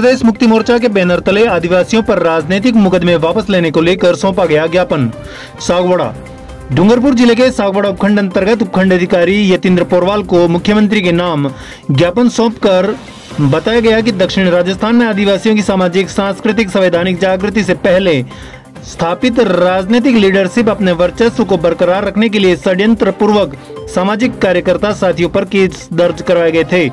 प्रदेश मुक्ति मोर्चा के बैनर तले आदिवासियों पर राजनीतिक मुकदमे वापस लेने को लेकर सौंपा गया ज्ञापन। सागवाड़ा। डूंगरपुर जिले के सागवाड़ा उपखंड अंतर्गत उपखंड अधिकारी यतींद्र पोरवाल को मुख्यमंत्री के नाम ज्ञापन सौंपकर बताया गया कि दक्षिण राजस्थान में आदिवासियों की सामाजिक, सांस्कृतिक, संवैधानिक जागृति से पहले स्थापित राजनीतिक लीडरशिप अपने वर्चस्व को बरकरार रखने के लिए षड्यंत्र पूर्वक सामाजिक कार्यकर्ता साथियों पर केस दर्ज करवाए गए थे,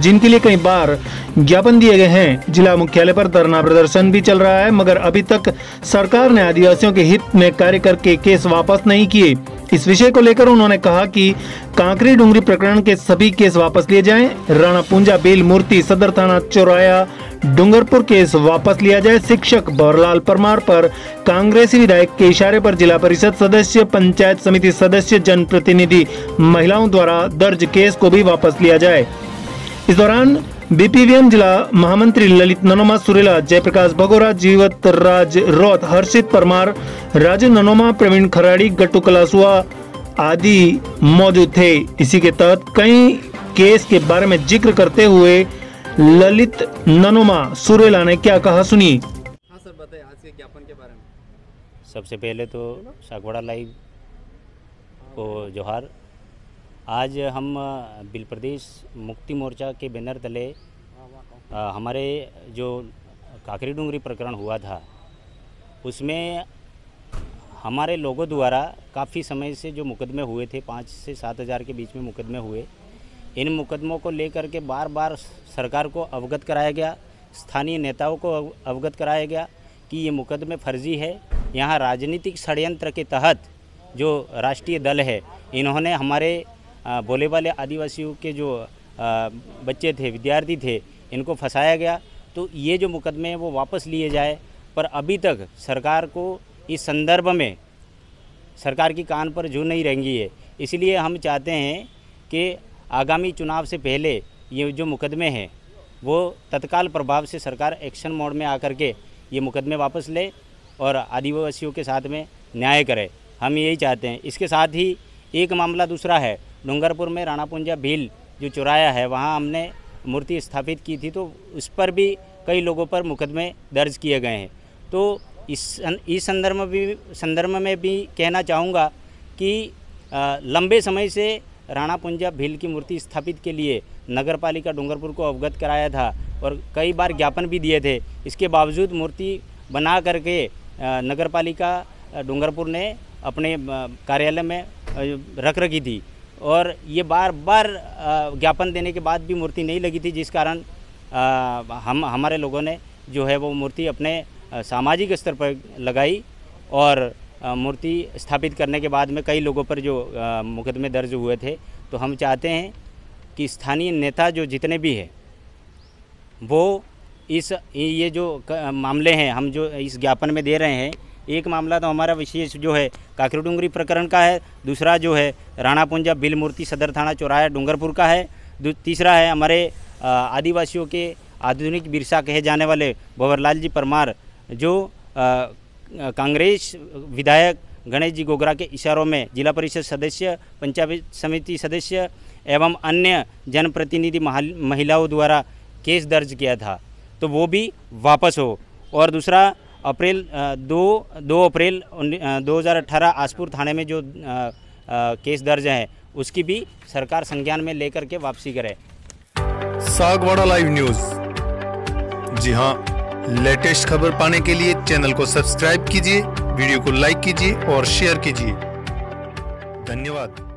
जिनके लिए कई बार ज्ञापन दिए गए हैं। जिला मुख्यालय पर धरना प्रदर्शन भी चल रहा है, मगर अभी तक सरकार ने आदिवासियों के हित में कार्य करके केस वापस नहीं किए। इस विषय को लेकर उन्होंने कहा कि काकरी डूंगरी प्रकरण के सभी केस वापस लिए जाएं, राणा पूंजा भील मूर्ति सदर थाना चौराया डूंगरपुर केस वापस लिया जाए, शिक्षक भंवरलाल परमार पर कांग्रेसी विधायक के इशारे पर जिला परिषद सदस्य, पंचायत समिति सदस्य, जनप्रतिनिधि, महिलाओं द्वारा दर्ज केस को भी वापस लिया जाए। इस दौरान बीपीवीएम जिला महामंत्री ललित ननोमा, सुरेला, जयप्रकाश भगोरा, जीवत राजमार, हर्षित परमार, राजे ननोमा, प्रवीण खराड़ी, गट्टू कलासुआ आदि मौजूद थे। इसी के तहत कई केस के बारे में जिक्र करते हुए ललित ननोमा सुरेला ने क्या कहा, सुनिए। हाँ सर, बताइए आज के ज्ञापन के बारे में। सबसे पहले तो सागवाड़ा लाइव को जोहार। आज हम भील प्रदेश मुक्ति मोर्चा के बैनर तले हमारे जो काकरी डूंगरी प्रकरण हुआ था, उसमें हमारे लोगों द्वारा काफ़ी समय से जो मुकदमे हुए थे, 5 से 7 हज़ार के बीच में मुकदमे हुए। इन मुकदमों को लेकर के बार बार सरकार को अवगत कराया गया, स्थानीय नेताओं को अवगत कराया गया कि ये मुकदमे फर्जी है। यहाँ राजनीतिक षड्यंत्र के तहत जो राष्ट्रीय दल है, इन्होंने हमारे भोले भाले आदिवासियों के जो बच्चे थे, विद्यार्थी थे, इनको फंसाया गया। तो ये जो मुकदमे हैं वो वापस लिए जाए, पर अभी तक सरकार को इस संदर्भ में सरकार की कान पर जू नहीं रहेंगी है। इसलिए हम चाहते हैं कि आगामी चुनाव से पहले ये जो मुकदमे हैं वो तत्काल प्रभाव से सरकार एक्शन मोड में आकर के ये मुकदमे वापस ले और आदिवासियों के साथ में न्याय करे, हम यही चाहते हैं। इसके साथ ही एक मामला दूसरा है, डूंगरपुर में राणा पूंजा भील जो चौराया है, वहाँ हमने मूर्ति स्थापित की थी, तो उस पर भी कई लोगों पर मुकदमे दर्ज किए गए हैं। तो इस संदर्भ में भी कहना चाहूँगा कि लंबे समय से राणा पूंजा भील की मूर्ति स्थापित के लिए नगरपालिका डूंगरपुर को अवगत कराया था और कई बार ज्ञापन भी दिए थे। इसके बावजूद मूर्ति बना करके नगरपालिका डूंगरपुर ने अपने कार्यालय में रख रखी थी और ये बार बार ज्ञापन देने के बाद भी मूर्ति नहीं लगी थी, जिस कारण हमारे लोगों ने जो है वो मूर्ति अपने सामाजिक स्तर पर लगाई और मूर्ति स्थापित करने के बाद में कई लोगों पर जो मुकदमे दर्ज हुए थे। तो हम चाहते हैं कि स्थानीय नेता जो जितने भी हैं वो ये जो मामले हैं हम जो इस ज्ञापन में दे रहे हैं, एक मामला तो हमारा विशेष जो है काकरी डूंगरी प्रकरण का है, दूसरा जो है राणा पूंजा भील मूर्ति सदर थाना चौराया डूंगरपुर का है, तीसरा है हमारे आदिवासियों के आधुनिक विरसा कहे जाने वाले भंवरलाल जी परमार जो कांग्रेस विधायक गणेश जी गोघरा के इशारों में जिला परिषद सदस्य, पंचायत समिति सदस्य एवं अन्य जनप्रतिनिधि महिलाओं द्वारा केस दर्ज किया था, तो वो भी वापस हो। और दूसरा 2 अप्रैल 2018 आसपुर थाने में जो केस दर्ज है उसकी भी सरकार संज्ञान में लेकर के वापसी करे। Sagwara live news. जी हाँ, लेटेस्ट खबर पाने के लिए चैनल को सब्सक्राइब कीजिए, वीडियो को लाइक कीजिए और शेयर कीजिए। धन्यवाद।